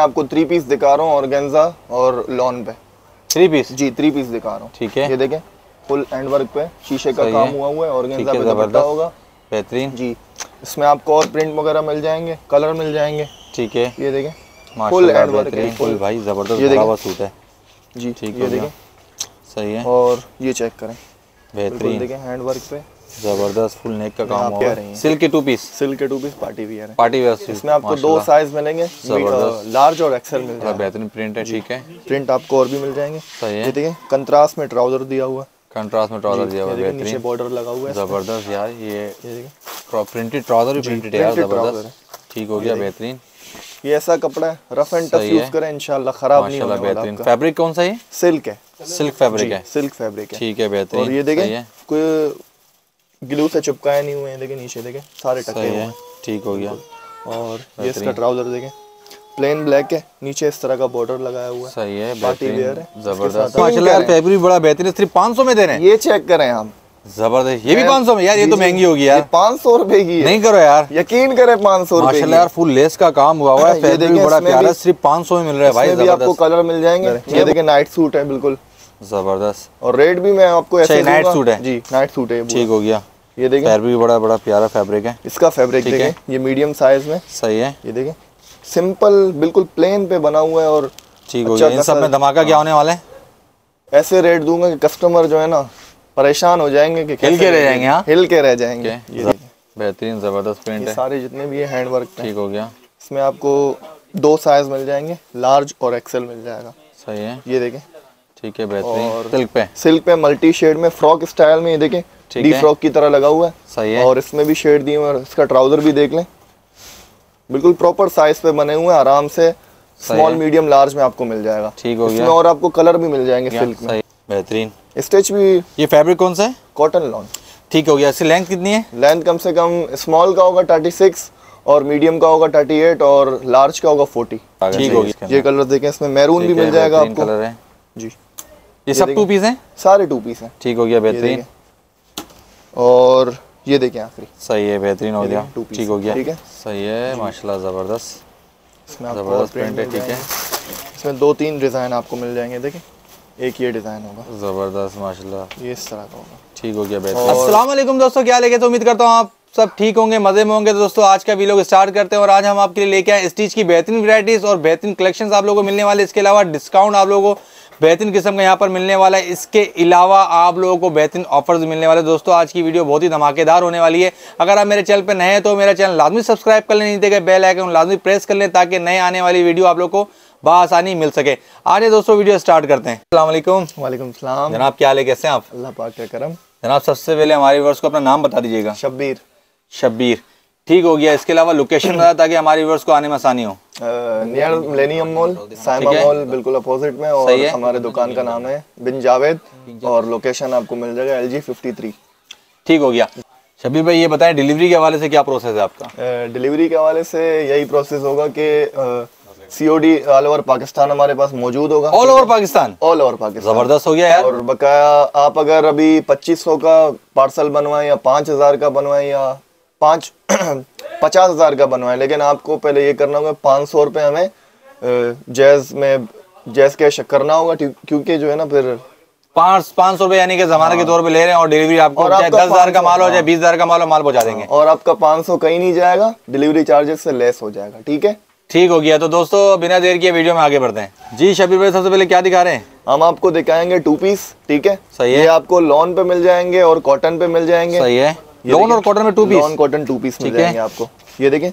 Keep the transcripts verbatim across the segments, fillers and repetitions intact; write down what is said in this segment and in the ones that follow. आपको three piece दिखा रहा हूँ ऑर्गेन्जा और लॉन पे थ्री पीस जी थ्री पीस दिखा रहा हूँ। ठीक है, ये देखें फुल एंड वर्क पे शीशे का काम हुआ हुआ है, ऑर्गेन्जा पे दुपट्टा होगा बेहतरीन जी। इसमें आपको और प्रिंट वगैरह मिल जाएंगे, कलर मिल जाएंगे। ठीक है, ये देखें फुल एंड वर्क है, फुल भाई जबरदस्त सूट है जी। ठीक है, देखें सही है। और ये चेक करें बेहतरीन, देखें हैंड वर्क पे जबरदस्त फुल नेक का काम हुआ है। सिल्क के टू पीस, सिल्क के टू पीस पार्टी वियर है, पार्टी वियर। इसमें आपको दो साइज मिलेंगे, लार्ज और एक्सेल मिल जाएगा। बेहतरीन प्रिंट है। ठीक है, प्रिंट आपको और भी मिल जाएंगे। सही है, देखिए कंट्रास्ट में ट्राउजर दिया हुआ, कंट्रास्ट में ट्राउजर दिया हुआ है, नीचे बॉर्डर लगा हुआ है जबरदस्त यार। ये देखिए प्रिंटेड ट्राउजर, प्रिंटेड है जबरदस्त। ठीक हो गया बेहतरीन। ये ऐसा कपड़ा है, रफ एंड टफ यूज करें इंशाल्लाह खराब नहीं होगा। बेहतरीन फैब्रिक कौन सा है? सिल्क है, सिल्क फैब्रिक है, सिल्क फैब्रिक है। ठीक है बेहतरीन। और ये देखें कोई ग्लू से चिपकाए नहीं हुए हैं, लेकिन नीचे देखें सारे टके हुए हैं। ठीक हो गया। और ये इसका ट्राउजर देखें प्लेन ब्लैक है, नीचे इस तरह का बॉर्डर लगाया हुआ है। सही है, पार्टी वियर है जबरदस्त। माशाल्लाह यार फैब्रिक बड़ा बेहतरीन है। सिर्फ पाँच सौ में दे रहे हैं, ये चेक करें हम जबरदस्त। ये भी पाँच सौ में यार, ये तो महंगी होगी यार, पाँच सौ रुपए की। नहीं करो यार, यकीन करें पाँच सौ रुपए यार। फुल लेस का काम हुआ हुआ है, फैब्रिक बड़ा प्यारा, सिर्फ पाँच सौ में मिल रहा है भाई। आपको कलर मिल जाएंगे, ये देखें नाइट सूट है बिल्कुल जबरदस्त। और रेट भी मैं आपको ऐसे नाइट सूट है जी, नाइट सूट है। ठीक हो गया, ये देखें फैब्रिक बड़ा बड़ा प्यारा फैब्रिक है। इसका फैब्रिक देखें ये मीडियम साइज में। सही है, ये देखें सिंपल बिल्कुल प्लेन पे बना हुआ है। और ठीक हो गया। इन सब में धमाका क्या होने वाला है? ऐसे रेट दूंगा कि कस्टमर जो है ना परेशान हो जाएंगे, कि हिल के रह जाएंगे, हिल के रह जाएंगे। बेहतरीन जबरदस्त प्रिंट है सारे जितने भी है, हैंड वर्क। ठीक हो गया। इसमें आपको दो साइज मिल जाएंगे, लार्ज और एक्सेल मिल जाएगा। सही है, ये देखें। ठीक है बेहतरीन। सिल्क पे, सिल्क पे मल्टी शेड में फ्रॉक स्टाइल में, ये देखें डी फ्रॉक की तरह लगा हुआ है। सही है। और इसमें भी शेड दिए हुए, और इसका ट्राउजर भी देख लें बिल्कुल प्रॉपर साइज पे बने हुए हैं। आराम से स्मॉल मीडियम लार्ज में आपको मिल जाएगा। ठीक हो गया। इसमें और आपको कलर भी मिल जाएंगे सिल्क में। बेहतरीन स्टिच भी। ये फैब्रिक कौन सा है? Cotton lawn. ठीक हो गया। इसकी लेंथ कितनी है? लेंथ कम से कम स्मॉल का होगा थर्टी सिक्स और मीडियम का होगा थर्टी एट और लार्ज का होगा फोर्टी। ठीक हो गया। ये कलर देखें, इसमें मैरून भी मिल जाएगा आपको। कलर है जी। ये सब टू पीस हैं? सारे टू पीस हैं। ठीक हो गया बेहतरीन। और ये देखें आखिरी। सही है, बेहतरीन हो गया। ठीक हो गया। ठीक है, सही है माशाल्लाह जबरदस्त। इसमें जबरदस्त प्रिंट है। ठीक है, इसमें दो तीन डिजाइन आपको मिल जाएंगे। देखें एक ये डिजाइन होगा जबरदस्त माशाल्लाह, ये इस तरह का होगा। ठीक हो गया बेहतरीन। अस्सलाम वालेकुम दोस्तों, क्या लेके तो उम्मीद करता हूँ आप सब ठीक होंगे, मजे में होंगे। तो दोस्तों आज का वीडियो स्टार्ट करते हैं, और आज हम आपके लिए लेके आए स्टिच की बेहतरीन वैरायटीज और बेहतरीन कलेक्शंस आप लोगों को मिलने वाले। इसके अलावा डिस्काउंट आप लोगों को बेहतरीन किस्म का यहाँ पर मिलने वाला है। इसके अलावा आप लोगों को बेहतरीन ऑफर्स मिलने वाले। दोस्तों आज की वीडियो बहुत ही धमाकेदार होने वाली है। अगर आप मेरे चैनल पर नए हैं तो मेरा चैनल लाजमी सब्सक्राइब कर लें, नहीं देखें बेल आइकन लाजमी प्रेस कर लें, ताकि नए आने वाली वीडियो आप लोग को बआसानी मिल सके। आज दोस्तों वीडियो स्टार्ट करते हैं। अस्सलाम वालेकुम। वालेकुम सलाम। जनाब क्या हाल है, कैसे हैं आप? अल्लाह पाक का करम। जनाब सबसे पहले हमारे व्यूअर्स को अपना नाम बता दीजिएगा। शब्बीर। शब्बीर, ठीक हो गया। इसके अलावा लोकेशन बता ताकि हमारे व्यूअर्स को आने में आसानी हो। Near millennium mall, Saima mall बिल्कुल अपोजिट में। और हमारे दुकान का नाम है बिन जावेद, और लोकेशन आपको मिल जाएगा एल जी फिफ्टी थ्री। ठीक हो गया। शब्बीर भाई ये बताएं डिलीवरी के हवाले से क्या प्रोसेस है आपका? डिलीवरी के हवाले से यही प्रोसेस होगा कि सीओडी ऑल ओवर पाकिस्तान हमारे पास मौजूद होगा। All over Pakistan, all over Pakistan. जबरदस्त हो गया यार। और बकाया आप अगर अभी पच्चीस सौ का पार्सल बनवाएं या पाँच हज़ार का बनवाएं या पाँच पचास हजार का बनवाएं, लेकिन आपको पहले ये करना होगा पाँच सौ रुपये हमें जैज में जैज कैश करना होगा, क्योंकि जो है ना फिर पाँच पाँच सौ रुपए यानी कि जमाने के तौर पे ले रहे हैं। और डिलीवरी आपको चाहे दस हजार का माल हो जाए बीस हजार का माल हो, माल पहुँचा देंगे। और आपका पाँच सौ कहीं नहीं जाएगा, डिलीवरी चार्जेस से लेस हो जाएगा। ठीक है, ठीक हो गया। तो दोस्तों बिना देर किए वीडियो में आगे बढ़ते हैं। जी शब्बीर भाई सबसे पहले क्या दिखा रहे हैं? हम आपको दिखाएंगे टू पीस। ठीक है, सही है। ये आपको लॉन पे मिल जाएंगे और कॉटन पे मिल जाएंगे। सही है, लॉन और कॉटन में two piece, lawn cotton two piece मिल जाएंगे आपको। ये देखें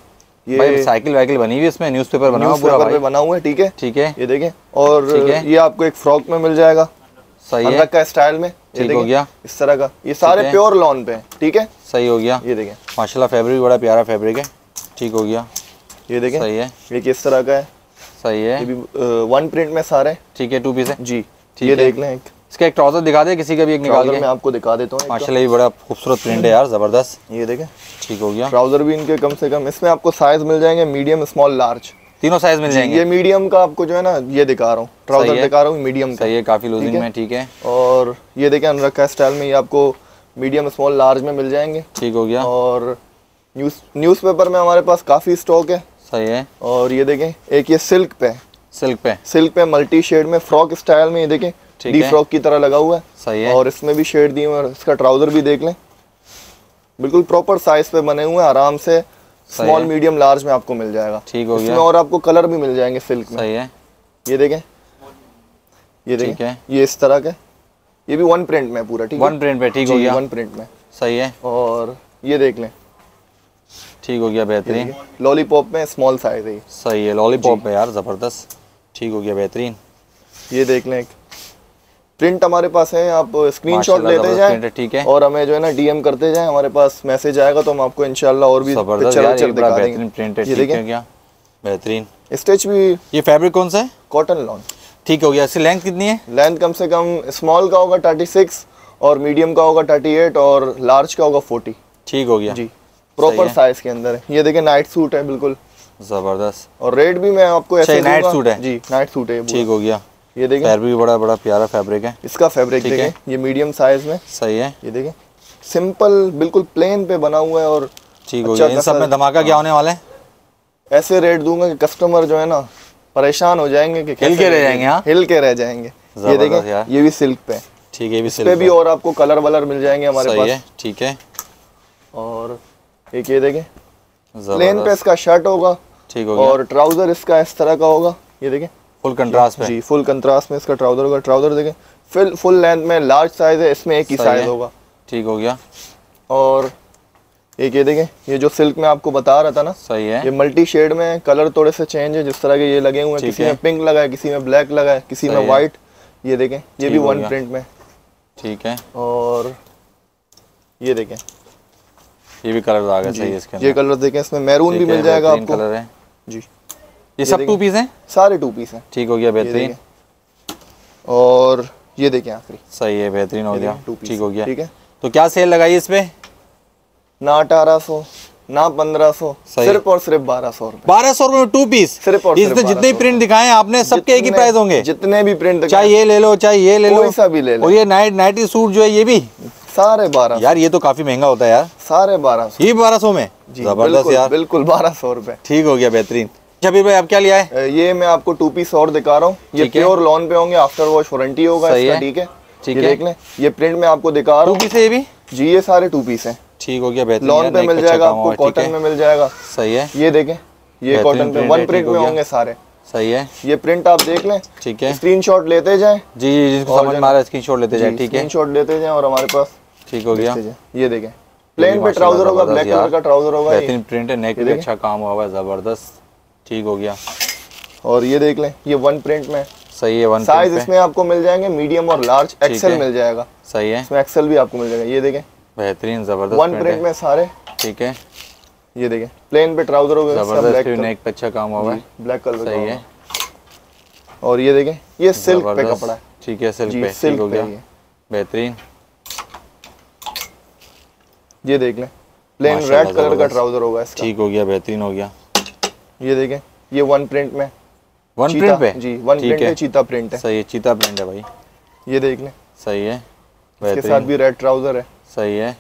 ये साइकिल वाइकिल बनी हुई, इसमें न्यूज पेपर बना हुआ बना हुआ है। ठीक है, ठीक है, ये देखें। और ये आपको एक फ्रॉक में मिल जाएगा। सही है, स्टाइल में। ठीक हो गया। इस तरह का ये सारे प्योर लॉन पे। ठीक है, सही हो गया। ये देखें माशाल्लाह फैब्रिक बड़ा प्यारा फैब्रिक है। ठीक हो गया। ये देखें सही है, ये किस तरह का है। सही है, ये भी वन प्रिंट में सारे। ठीक है, टू पीस है जी। ठीक है, देख लें एक इसका एक ट्राउजर दिखा दे किसी का भी, एक निकाल के मैं आपको दिखा देता हूँ। माशाल्लाह ये बड़ा खूबसूरत प्रिंट है यार जबरदस्त। ये देखें, ठीक हो गया। ट्राउजर भी इनके कम से कम इसमें आपको साइज मिल जाएंगे मीडियम स्मॉल लार्ज, तीनों साइज मिल जाएंगे। ये मीडियम का आपको जो है ना ये दिखा रहा हूँ, ट्राउजर दिखा रहा हूँ मीडियम का। ये काफी लूजिंग में। ठीक है, और ये देखें अनरक्का स्टाइल में, ये आपको मीडियम स्मॉल लार्ज में मिल जाएंगे। ठीक हो गया। और न्यूज न्यूज पेपर में हमारे पास काफी स्टॉक है। सही है। और ये देखें एक ये सिल्क पे सिल्क पे सिल्क पे मल्टी शेड में फ्रॉक स्टाइल में, ये देखें डी फ्रॉक की तरह लगा हुआ है, सही है। और इसमें भी शेड दिए हुए हैं, इसका ट्राउजर भी देख लें बिल्कुल प्रॉपर साइज पे बने हुए हैं, आराम से स्मॉल मीडियम लार्ज में आपको मिल जाएगा, ठीक हो गया। और आपको कलर भी मिल जाएंगे सिल्क में, सही है। ये देखें ये देखें ये इस तरह का, ये भी वन प्रिंट में पूरा, ठीक है वन प्रिंट पे, ठीक हो गया वन प्रिंट में, सही है। और ये देख लें, ठीक हो गया बेहतरीन। लॉलीपॉप में स्मॉल साइज है, सही है लॉलीपॉप में यार जबरदस्त, ठीक हो गया बेहतरीन। ये देख लें प्रिंट हमारे पास है, आप स्क्रीनशॉट लेते जाएं, ठीक है। और हमें जो है ना डीएम करते जाएं, हमारे पास मैसेज आएगा तो हम आपको इंशाल्लाह और भी पिक्चर दिखा देंगे। ये देखें क्या बेहतरीन स्टिच भी। ये फैब्रिक कौन सा है? कॉटन लॉन, ठीक हो गया। इसकी लेंथ कितनी है? लेंथ कम से कम स्मॉल का होगा थर्टी सिक्स, और मीडियम का होगा थर्टी एट, और लार्ज का होगा फोर्टी, ठीक हो गया जी, प्रॉपर साइज के अंदर है। ये देखें नाइट सूट है बिल्कुल जबरदस्त, और रेट भी मैं आपको ऐसे दूंगा। नाइट सूट है जी, नाइट सूट है, ठीक हो गया। ये देखें फैब्रिक बड़ा बड़ा प्यारा फैब्रिक है, इसका फैब्रिक देखें ये मीडियम साइज में, सही है। ये देखें सिंपल बिल्कुल प्लेन पे बना हुआ है, और ठीक हो गया। इन सब में धमाका क्या होने वाला है? ऐसे रेट दूंगा कि कस्टमर जो है ना परेशान हो जाएंगे कि हिल के रह जाएंगे, हिल के रह जाएंगे। ये देखें ये भी सिल्क पे, ठीक है ये भी सिल्क पे भी, और आपको कलर वलर मिल जाएंगे हमारे पास, ठीक है। और एक ये देखें प्लेन पे इसका शर्ट होगा, ठीक हो गया। और ट्राउजर इसका इस तरह का होगा, ये देखें फुल कंट्रास्ट में जी, फुल कंट्रास्ट में इसका ट्राउजर होगा। ट्राउजर देखें फुल फुल लेंथ में लार्ज साइज है, इसमें एक ही साइज होगा, ठीक हो गया। और एक ये देखें ये जो सिल्क में आपको बता रहा था ना, सही है। ये मल्टी शेड में कलर थोड़े से चेंज है, जिस तरह के ये लगे हुए हैं, किसी में पिंक लगा है, किसी में ब्लैक लगा है, किसी में व्हाइट। ये देखें ये भी वन प्रिंट में, ठीक है। और ये देखें ये भी कलर आ गए, सही है। इसके ये कलर देखें, इसमें मैरून भी मिल जाएगा आपको, कलर है जी। ये सब टू पीस हैं? सारे टू पीस हैं, ठीक हो गया बेहतरीन। और ये देखें आखिरी, सही है बेहतरीन हो गया, ठीक हो गया, ठीक है। तो क्या सेल लगाई इस पे? ना अठारह सौ ना पंद्रह सौ, सिर्फ और सिर्फ बारह सौ बारह सौ रूपये टू पीस। सिर्फ और सिर्फ जितने प्रिंट दिखाए आपने सबके एक ही प्राइस होंगे, जितने भी प्रिंट, चाहे ये ले लो चाहे ये ले लो, ऐसा भी ले लो। और ये नाइट नाइटी सूट जो है ये भी सारे बारह यार, ये तो काफी महंगा होता है यार, सारे बारह सौ ये बारह सौ में जबरदस्त यार, बिल्कुल बारह सौ रूपये, ठीक हो गया बेहतरीन। शबीर भाई आप क्या लिया है? ये मैं आपको टू पीस और दिखा रहा हूँ, ये प्योर लॉन पे होंगे, आफ्टर वॉश वारंटी होगा इसका, ठीक है ठीक है। देख लें ये प्रिंट में आपको दिखा रहा हूँ, टू पीस है ये भी जी, ये सारे टू पीस हैं, ठीक हो गया बेहतरीन। लॉन पे मिल जाएगा आपको, कॉटन में मिल जाएगा, सही है। ये देखें ये कॉटन पे वन प्रिंट में होंगे सारे, सही है। ये प्रिंट आप देख लें, ठीक है। स्क्रीनशॉट लेते जाएं जी जी, जिसको समझ में आ रहा है स्क्रीनशॉट लेते जाएं, ठीक है स्क्रीनशॉट लेते जाएं। और हमारे पास ठीक हो गया, ये देखें प्लेन पे ट्राउजर होगा, ब्लैक कलर का ट्राउजर होगा, बेहतरीन प्रिंट है, नेक पे अच्छा काम हुआ है जबरदस्त, ठीक हो गया। और ये देख लें ये वन प्रिंट में, सही है वन साइज इसमें आपको मिल जाएंगे मीडियम और लार्ज, एक्सेल मिल जाएगा, सही है इसमें एक्सेल भी आपको मिल जाएगा। ये देखें बेहतरीन जबरदस्त वन प्रिंट में सारे, ठीक है। ये देखें प्लेन पे ट्राउजर हो गया, ब्लैक नेक पे अच्छा काम हुआ है, ब्लैक कलर, सही है। और ये देखें ये सिल्क पे कपड़ा है, ठीक है सिल्क पे, सिल्क हो गया बेहतरीन। ये देख लें प्लेन रेड कलर का ट्राउजर होगा इसका, ठीक हो गया बेहतरीन हो गया। ये देखें ये वन प्रिंट में, वन प्रिंट पे जी, वन प्रिंट पे चीता प्रिंट है, सही है चीता प्रिंट है भाई। ये देख लें सही है, इसके साथ भी रेड ट्राउजर है, सही है।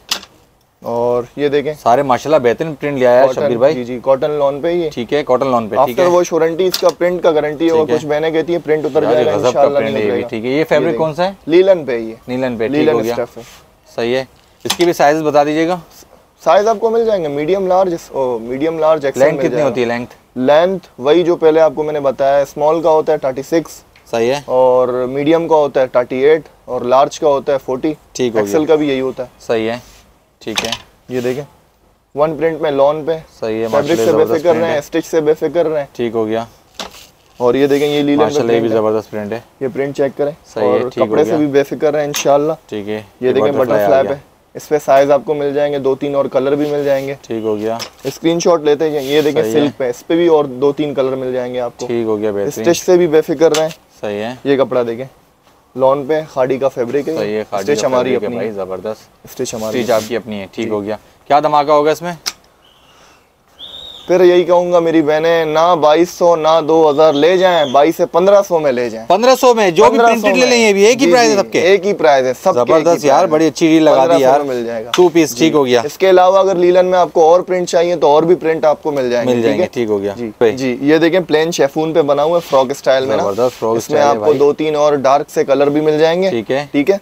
और ये देखें सारे माशाल्लाह बेहतरीन प्रिंट लिया है शब्बीर भाई जी जी, कॉटन लॉन पे ही, ठीक है कॉटन लॉन पे, ठीक है। वो वारंटी इसका प्रिंट का गारंटी है, कुछ बहने कहती है प्रिंट उतर जाएगा इंशाल्लाह नहीं उतरेगा, ठीक है। ये फैब्रिक कौन सा है? लीलन पे, ये लीलन पे, ठीक हो गया सही है। इसकी भी साइज बता दीजिएगा। साइज आपको मिल जाएंगे medium large, medium large XL. Length कितनी होती है? लेंथ लेंथ वही जो पहले आपको मैंने बताया, स्मॉल का होता है थर्टी सिक्स, सही है, और मीडियम का होता है थर्टी एट, और लार्ज का होता है फोर्टी, ठीक है। एक्सेल का भी यही होता है, सही है ठीक है। ये देखें वन प्रिंट में लॉन पे, सही है, फैब्रिक से बेफिक्र रहे हैं, स्टिच से बेफिक्र रहे हैं, ठीक हो गया। और ये देखें ये लीलन पे भी जबरदस्त प्रिंट है, ये प्रिंट चेक करें, सही है ठीक है। कपड़े से भी बेफिक्र है इंशाल्लाह, ठीक है। ये देखें बटरफ्लाई पे, इस पे साइज आपको मिल जाएंगे, दो तीन और कलर भी मिल जाएंगे, ठीक हो गया। स्क्रीनशॉट लेते हैं। ये देखें सिल्क पे, इस पे भी और दो तीन कलर मिल जाएंगे आपको, ठीक हो गया। स्टिच से भी बेफिक्र रहे, सही है। ये कपड़ा देखें लॉन पे, खाड़ी का फैब्रिक है, सही है। स्टिच हमारी अपनी है, जबरदस्त स्टिच हमारी, स्टिच आपकी अपनी है, ठीक हो गया। क्या धमाका होगा इसमें? फिर यही कहूँगा मेरी बहनें ना बाईस सौ ना दो हज़ार ले जाएं, बाईस से पंद्रह सौ में ले जाएं। पंद्रह सौ में जो भी प्रिंटेड ले लेंगे भी एक ही प्राइस है सबके, एक ही प्राइस है सब। जबरदस्त यार, बड़ी अच्छी रील लगा दी यार, मिल जाएगा टू पीस, ठीक हो गया। इसके अलावा अगर लीलन में आपको और प्रिंट चाहिए तो और भी प्रिंट आपको मिल जाएंगे, मिल जाएंगे, ठीक हो गया जी। ये देखें प्लेन शेफून पे बना हुआ है फ्रॉक स्टाइल में, जबरदस्त फ्रॉक। इसमें आपको दो तीन और डार्क से कलर भी मिल जाएंगे, ठीक है ठीक है।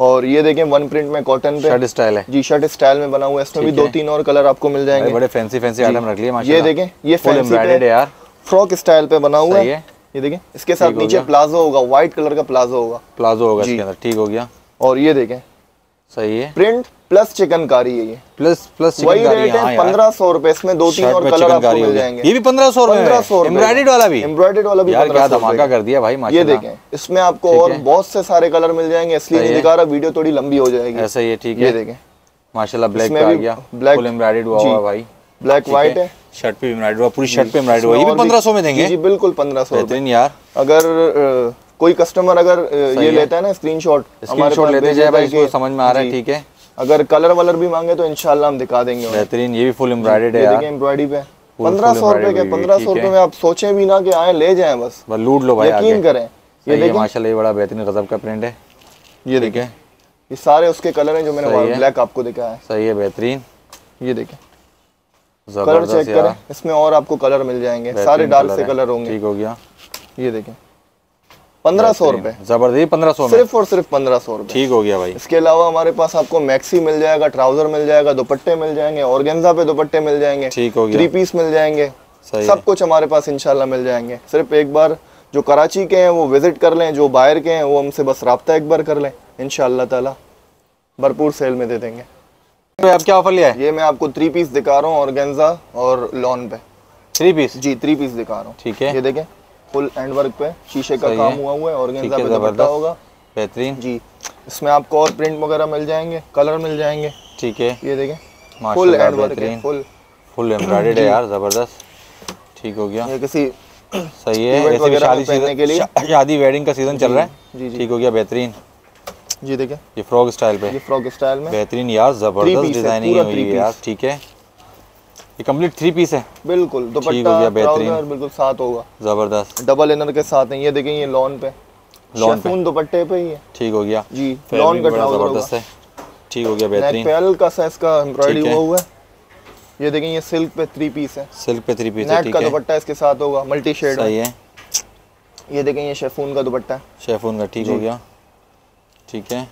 और ये देखें वन प्रिंट में कॉटन पे शर्ट स्टाइल है जी, शर्ट स्टाइल में बना हुआ है। इसमें भी दो तीन और कलर आपको मिल जाएंगे, बड़े फैंसी फैंसी आइटम रख लिए माशाल्लाह। ये देखें ये फैंसी पे यार फ्रॉक स्टाइल पे बना हुआ है, ये देखें। इसके साथ नीचे प्लाजो होगा, व्हाइट कलर का प्लाजो होगा, प्लाजो होगा इसके अंदर, ठीक हो गया। और ये देखें सही है, प्रिंट प्लस चिकनकारी है, ये प्लस प्लस चिकनकारी है। पंद्रह सौ रुपए इसमें दो तीन और कलर आपको मिल जाएंगे, ये भी पंद्रह सौ रुपए। एम्ब्रॉयडर्ड वाला भी, एम्ब्रॉयडर्ड वाला भी यार क्या धमाका कर दिया भाई माशाल्लाह। ये देखें इसमें आपको और बहुत से सारे कलर मिल जाएंगे, इसलिए नहीं दिखा रहा, वीडियो थोड़ी लंबी हो जाएगी। ऐसा ही है, ठीक है। ये देखें माशाल्लाह ब्लैक आ गया, फुल एम्ब्रॉयडर्ड हुआ हुआ भाई, ब्लैक व्हाइट है, शर्ट पे एम्ब्रॉयडर्ड हुआ, पूरी शर्ट पे एम्ब्रॉयडर्ड हुआ। ये भी पंद्रह सौ में देंगे जी, बिल्कुल पंद्रह सौ यार। अगर कोई कस्टमर अगर ये लेता है ना स्क्रीनशॉट, स्क्रीनशॉट लेते जाए भाई, इसको समझ में आ रहा है, ठीक है। अगर कलर वलर भी मांगे तो इंशाल्लाह हम दिखा देंगे। बेहतरीन, ये भी फुल एम्ब्रॉयडर्ड है यार, एम्ब्रॉयडरी पे पंद्रह सौ रुपए के, पंद्रह सौ रुपए में आप सोचें भी ना कि आए ले जाएं, बस लूट लो भाई, यकीन करें। ये देखिए माशाल्लाह, ये बड़ा बेहतरीन गजब का प्रिंट है। ये देखिए ये सारे उसके कलर हैं जो मैंने ब्लैक आपको दिखाया है, सही है बेहतरीन। ये देखें कलर चेक करें, इसमें और आपको कलर मिल जाएंगे, सारे डार्क से कलर होंगे, ठीक हो गया। ये देखें पंद्रह सौ रुपए, जबरदस्त पंद्रह सौ, सिर्फ और सिर्फ पंद्रह सौ रुपए, ठीक हो गया भाई। इसके अलावा हमारे पास आपको मैक्सी मिल जाएगा, ट्राउजर मिल जाएगा, दुपट्टे मिल जाएंगे, ऑर्गेन्जा पे दुपट्टे मिल जाएंगे, ठीक हो गया, थ्री पीस मिल जाएंगे, सब कुछ हमारे पास इंशाल्लाह मिल जाएंगे। सिर्फ एक बार जो कराची के हैं वो विजिट कर लें, जो बाहर के हैं वो हमसे बस रब्ता एक बार कर लें, इंशाल्लाह ताला भरपूर सेल में दे देंगे। तो आप क्या ऑफर लिया है? ये मैं आपको थ्री पीस दिखा रहा हूँ, ऑर्गेन्जा और लॉन पे थ्री पीस जी, थ्री पीस दिखा रहा हूँ, ठीक है। ये देखें फुल एंड वर्क पे शीशे का काम हुआ हुआ है, ऑर्गेन्जा पे दुपट्टा होगा, बेहतरीन जी। इसमें आपको और प्रिंट वगैरह मिल जाएंगे, कलर मिल जाएंगे, ठीक है। ये देखें फुल एंड वर्क है, फुल फुल एम्ब्रॉयडर्ड है यार, जबरदस्त, ठीक हो गया। ये किसी सही है, ऐसे शादी सीजन के लिए, शादी वेडिंग का सीजन चल रहा है, ठीक हो गया, बेहतरीन जी। देखें ये फ्रॉक स्टाइल पे, ये फ्रॉक स्टाइल में बेहतरीन यार, जबरदस्त डिजाइनिंग हुई है यार, ठीक है। ये कंप्लीट थ्री पीस है, बिल्कुल दुपट्टा ट्राउजर बिल्कुल साथ होगा, जबरदस्त डबल इनर के साथ है। ये देखें ये लॉन पे, लॉन पे दुपट्टे पे ही है, ठीक हो गया जी, लॉन का ट्राउजर जबरदस्त है, ठीक हो गया, बेहतरीन। पैल का साइज का एम्ब्रॉयडरी हुआ हुआ है। ये देखें ये सिल्क पे थ्री पीस है, सिल्क पे थ्री पीस है, नेट का दुपट्टा इसके साथ होगा, मल्टी शेड सही है। ये देखें ये शेफून का दुपट्टा, शेफून का, ठीक हो गया, ठीक है।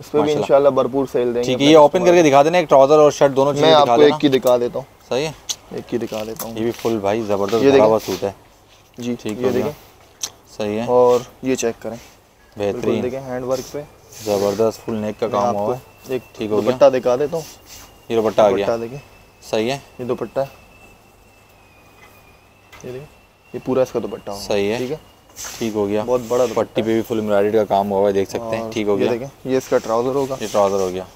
इस पे भी इंशाल्लाह भरपूर सेल देंगे, ठीक है। ये ओपन करके दिखा देना, एक ट्राउजर और शर्ट दोनों चीजें दिखा देना, मैं आपको एक की दिखा देता हूं, सही है, एक की दिखा देता हूं। ये भी फुल भाई जबरदस्त भरा हुआ सूट है जी, ठीक है, ये देखें सही है। और ये चेक करें बेहतरीन, देखें हैंड वर्क पे जबरदस्त फुल नेक का काम हुआ है, एक ठीक हो गया। दुपट्टा दिखा देता हूं, ये दुपट्टा आ गया, देखें सही है, ये दुपट्टा ये देखें, ये पूरा इसका दुपट्टा होगा, सही है, ठीक है, ठीक हो गया, बहुत बड़ा। पट्टी पे भी फुल एम्ब्रॉयडरी का काम हुआ है, देख सकते हैं, ठीक हो गया। देखें ये इसका ट्राउजर होगा, ये ट्राउजर हो गया,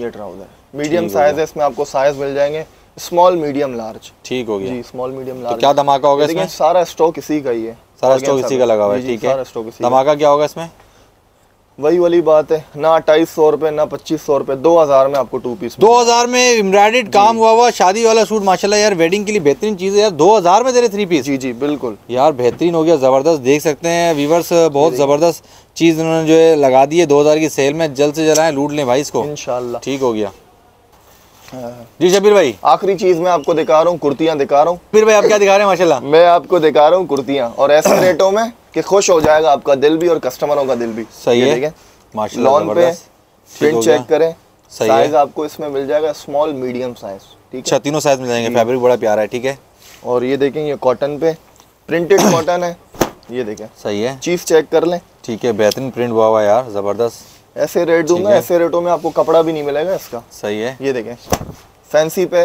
ये ट्राउजर मीडियम साइज है, इसमें आपको साइज मिल जाएंगे स्मॉल मीडियम लार्ज, ठीक हो गया जी, स्मॉल मीडियम लार्ज। क्या धमाका होगा इसमें? सारा स्टॉक इसी का ही है, सारा स्टॉक इसी का लगा हुआ है, ठीक है। धमाका क्या होगा इसमें? वही वाली बात है ना, अट्ठाईस सौ रुपए ना पच्चीस सौ रुपए, दो हजार में आपको टू पीस, दो हजार में एम्ब्रॉयडर्ड काम हुआ हुआ शादी वाला सूट माशाल्लाह यार, वेडिंग के लिए बेहतरीन चीज है यार, दो हजार में दे रहे थ्री पीस जी जी, बिल्कुल यार बेहतरीन हो गया, जबरदस्त। देख सकते हैं व्यूअर्स, बहुत जबरदस्त चीज उन्होंने जो है लगा दी है दो हजार की सेल में, जल्द से जल्द आए लूट लें भाई इसको, इंशाल्लाह ठीक हो गया जी। शबीर भाई आखिरी चीज मैं आपको दिखा रहा हूँ, कुर्तियाँ दिखा रहा हूँ। शबीर भाई आप क्या दिखा रहे हैं? माशाल्लाह मैं आपको दिखा रहा हूँ कुर्तियाँ, और ऐसे रेटों में कि खुश हो जाएगा आपका दिल भी और कस्टमरों का दिल भी, सही है माशाल्लाह। लॉन पे प्रिंट चेक करें, साइज आपको इसमें मिल जाएगा स्मॉल मीडियम साइज, ठीक है, तीनों साइज मिल जाएंगे, फैब्रिक बड़ा प्यारा है, ठीक है। और ये देखें ये कॉटन पे प्रिंटेड कॉटन है, ये देखें सही है, चीज चेक कर लें, ठीक है, बेहतरीन प्रिंट हुआ हुआ यार, जबरदस्त। ऐसे रेट दूंगा, ऐसे रेटों में आपको कपड़ा भी नहीं मिलेगा इसका, सही है। ये देखें फैंसी पे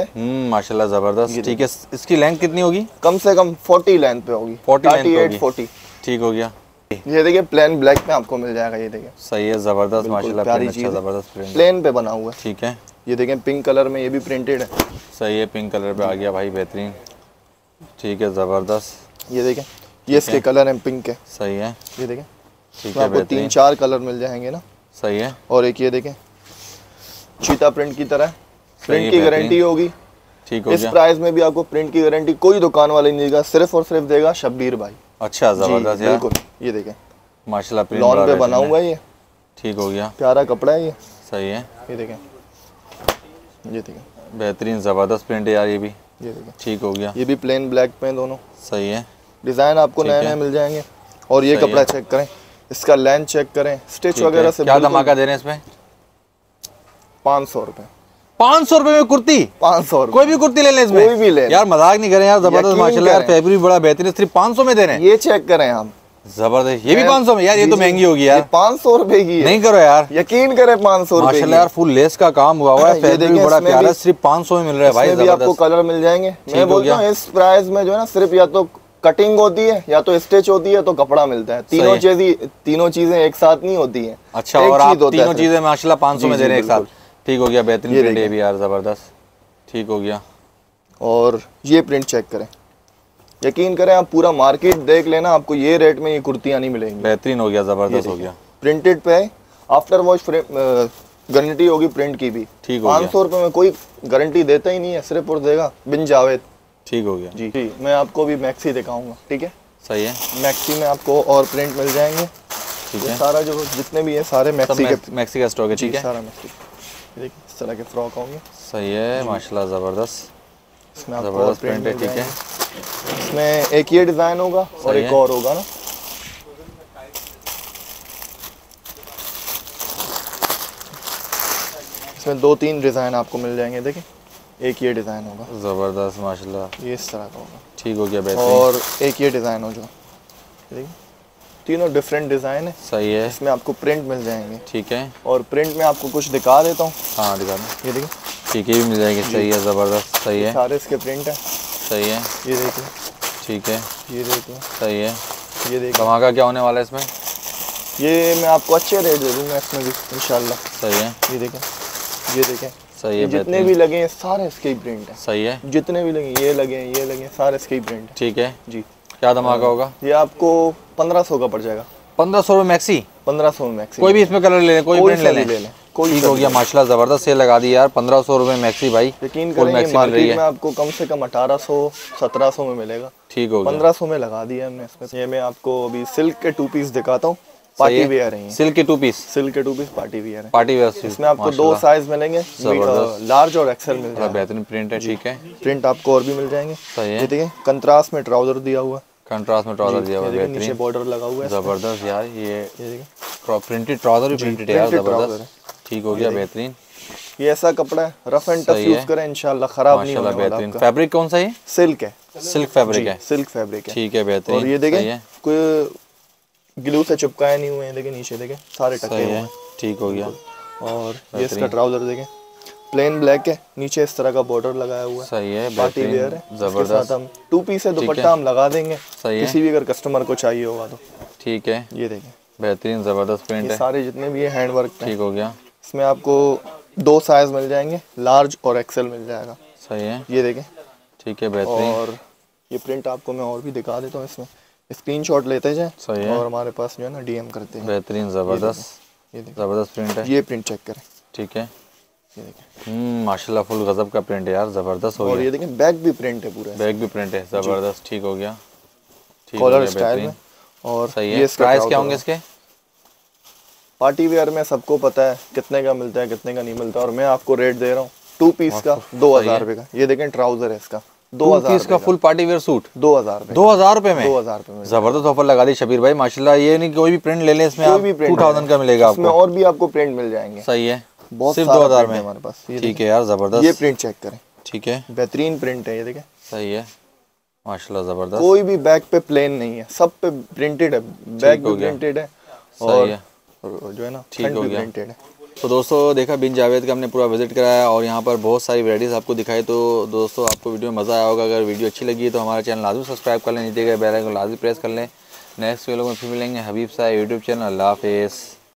माशाल्लाह जबरदस्त, ठीक है। इसकी लेंथ कितनी होगी? कम से कम चालीस लेंथ पे होगी, अड़तीस चालीस, ठीक हो गया। ये देखिए प्लेन ब्लैक में आपको मिल जाएगा, ये देखिए सही है, जबरदस्त माशाल्लाह, प्यारी चीज, जबरदस्त प्रिंट प्लेन पे बना हुआ है, ठीक है। ये देखें पिंक कलर में, ये भी प्रिंटेड है, सही है, पिंक कलर पे आ गया भाई, बेहतरीन, ठीक है, जबरदस्त। ये देखें ये इसके कलर हैं पिंक के, सही है, ये देखें ठीक है, आपको तीन चार कलर मिल जाएंगे ना, सही है। और एक ये देखें चीता प्रिंट की तरह, प्रिंट की गारंटी होगी, ठीक हो गया। इस प्राइस में भी आपको प्रिंट की गारंटी कोई दुकान वाले नहीं देगा, सिर्फ और सिर्फ देगा शब्बीर भाई। अच्छा जबरदस्त, बिल्कुल ये देखें माशाल्लाह प्रिंट लॉन पे बना हुआ है ये। ठीक हो गया, प्यारा कपड़ा है ये, सही है। ये देखें, ये देखें बेहतरीन जबरदस्त प्रिंट है यार ये भी। ये देखें ठीक हो गया, ये भी प्लेन ब्लैक में दोनों, सही है। डिजाइन आपको नए नए मिल जाएंगे। और ये कपड़ा चेक करें, इसका लेंथ चेक करें, स्टिच वगैरह से क्या धमाका दे रहे हैं इसमें। पाँच सौ रुपए पाँच सौ रुपए में कुर्ती, पाँच सौ कोई भी कुर्ती ले लें इसमें, कोई भी ले यार, मजाक नहीं करें यार, जबरदस्त माशाल्लाह यार, फैब्रिक बड़ा बेहतरीन, सिर्फ पाँच सौ में दे रहे हैं। ये चेक करें हम, जबरदस्त, ये भी पाँच सौ में यार, ये तो महंगी होगी यार, पाँच सौ रुपए की नहीं करो यार, यकीन करें पाँच सौ माशाल्लाह यार, फुल लेस का काम हुआ हुआ है, फैब्रिक बड़ा प्यारा, सिर्फ पाँच सौ में मिल रहा है भाई, आपको कलर मिल जाएंगे। मैं बोलता हूँ इस प्राइस में जो है ना, सिर्फ या तो कटिंग होती है या तो स्टिच होती है तो कपड़ा मिलता है, तीनों चीजें तीनों चीजें एक साथ नहीं होती हैं। अच्छा, और आप तीनों चीजें माशाल्लाह पाँच सौ में दे रहे हैं एक साथ। ठीक हो गया, बेहतरीन प्रिंट है भी यार जबरदस्त। ठीक हो गया, और ये प्रिंट चेक करें, यकीन करें आप पूरा मार्केट देख लेना, आपको ये रेट में ये कुर्तियाँ नहीं मिलेंगी। बेहतरीन हो गया, जबरदस्त हो गया, प्रिंटेड पे आफ्टर वॉश गारंटी होगी प्रिंट की भी। ठीक, पाँच सौ रुपये में कोई गारंटी देता ही नहीं है, सिर्फ और देगा बिन जावेद। ठीक हो गया जी जी। मैं आपको भी मैक्सी दिखाऊंगा, ठीक है, सही है। मैक्सी में आपको और प्रिंट मिल जाएंगे, ठीक है, सारा जो जितने भी है सारे मैक्सी के मैक्सी का स्टॉक है, ठीक है, सारा मैक्सी। देखिए इस तरह के फ्रॉक होंगे, सही है माशाल्लाह जबरदस्त, इसमें आपको प्रिंट है, ठीक है। इसमें एक ये डिजाइन होगा और एक और होगा ना, इसमें दो तीन डिजाइन आपको मिल जाएंगे। देखिए एक ये डिजाइन होगा जबरदस्त माशाल्लाह, ये इस तरह का होगा। ठीक हो गया, और एक ये डिजाइन हो जाएगा, तीनों डिफरेंट डिजाइन है, सही है। इसमें आपको प्रिंट मिल जाएंगे, ठीक है, और प्रिंट में आपको कुछ दिखा देता हूँ। हाँ दिखा दो, ये देखिए ठीक है, ये भी मिल जाएंगे, सही है जबरदस्त, सही है, सारे इसके प्रिंट है, सही है। ये देखिए ठीक है, ये देखिए सही है, ये देखिए धमाका क्या होने वाला है इसमें, ये मैं आपको अच्छे रेट दे दूँगा इसमें भी इंशाल्लाह, सही है। ये देखें, ये देखें सही है, जितने भी लगे हैं सारे इसके ही प्रिंट है, सही है, जितने भी लगे ये लगे ये लगे सारे इसके ही प्रिंट है, ठीक है जी। क्या धमाका होगा, ये आपको पंद्रह सौ का पड़ जाएगा, पंद्रह सौ में मैक्सी, पंद्रह सौ में मैक्सी, कोई भी इसमें कलर ले लें, कोई प्रिंट ले लें, कोई। ठीक हो गया माशाल्लाह जबरदस्त, सेल लगा दी यार, पंद्रह सौ रुपये मैक्सी भाई, यकीन करें मार्केट में आपको कम से कम अठारह सौ सत्रह सौ में मिलेगा। ठीक हो गया, पंद्रह सौ में लगा दिया हमने इसमें। ये मैं आपको अभी सिल्क के टू पीस दिखाता हूँ, पार्टी वेयर है, सिल्क के टू पीस, सिल्क के टू पीस पार्टी वेयर है, पार्टी वेयर। इसमें आपको दो साइज मिलेंगे, लार्ज और एक्सेल मिल जाएगा, बेहतरीन प्रिंट है, ठीक है, प्रिंट आपको और भी मिल जाएंगे, सही है। ठीक है, कंट्रास्ट में ट्राउजर दिया हुआ, कंट्रास्ट में ट्राउजर दिया हुआ, नीचे बॉर्डर लगा हुआ है, जबरदस्त यार, ये प्रिंटेड ट्राउजर भी प्रिंटेड है जबरदस्त। ठीक हो गया, बेहतरीन, ये ऐसा कपड़ा है, रफ एंड टफ यूज करें इंशाल्लाह खराब नहीं होगा। बेहतरीन फैब्रिक कौन सा है, सिल्क है, सिल्क फैब्रिक है, सिल्क फैब्रिक है, ठीक है बेहतरीन। और ये देखें कोई ग्लू से चिपकाए नहीं हुए हैं, लेकिन नीचे देखें सारे टके हुए हैं। ठीक हो गया, और ये इसका ट्राउजर देखें प्लेन ब्लैक है, नीचे इस तरह का बॉर्डर लगाया हुआ है, सही है, पार्टी वेयर है जबरदस्त। हम टू पीस है, दुपट्टा हम लगा देंगे, सही है, किसी भी अगर कस्टमर को चाहिए होगा तो। ठीक है, ये देखें बेहतरीन जबरदस्त प्रिंट है, सारे जितने भी है हैंड वर्क। ठीक हो गया, इसमें आपको दो साइज मिल जाएंगे, लार्ज और एक्सेल मिल जाएगा, सही है। ये देखें ठीक है बेहतरीन, और ये प्रिंट आपको मैं और भी दिखा देता हूँ, इसमें स्क्रीनशॉट लेते जाएं, सही है, और हमारे पास जो है ना डीएम करते हैं। बेहतरीन जबरदस्त, ये जबरदस्त प्रिंट है, ये प्रिंट चेक करें, ठीक है, ये देखें हम्म माशाल्लाह फुल गजब का प्रिंट है यार जबरदस्त हो गया। और ये देखें बैक भी प्रिंट है, पूरा बैक भी प्रिंट है जबरदस्त। ठीक हो गया, कॉलर स्टाइल में, और सही है। प्राइस क्या होंगे इसके, पार्टी वेयर में सबको पता है कितने का मिलता है कितने का नहीं मिलता, और मैं आपको रेट दे रहा हूँ टू पीस का दो हजार रुपये का। ये देखें ट्राउजर है इसका दो हजार का, फुल पार्टी वेयर सूट दो हजार दो हजार रुपए में, दो हजार रुपए में जबरदस्त ऑफर लगा दी शबीर भाई माशाल्लाह। ये नहीं कोई भी प्रिंट ले लें इसमें, आप टू थाउजेंड का मिलेगा आपको, इसमें और भी आपको प्रिंट मिल जाएंगे, सही है, सिर्फ दो हजार में हमारे पास। ठीक है यार जबरदस्त, ये प्रिंट चेक करें, ठीक है बेहतरीन प्रिंट है, ये देखें सही है माशाल्लाह जबरदस्त। कोई भी बैक पे प्लेन नहीं है, सब पे प्रिंटेड है, बैक भी प्रिंटेड है और जो है ना फ्रंट भी प्रिंटेड है। तो दोस्तों देखा बिन जावेद का हमने पूरा विजिट कराया और यहाँ पर बहुत सारी वैराइटीज़ आपको दिखाई। तो दोस्तों आपको वीडियो में मज़ा आया होगा, अगर वीडियो अच्छी लगी तो हमारा चैनल लाजमी सब्सक्राइब कर लें, नीचे गए बेल आइकन को लाजमी प्रेस कर लें। नेक्स्ट वीडियो में फिर मिलेंगे हबीब साहब यूट्यूब चैनल, अल्लाह हाफिज़।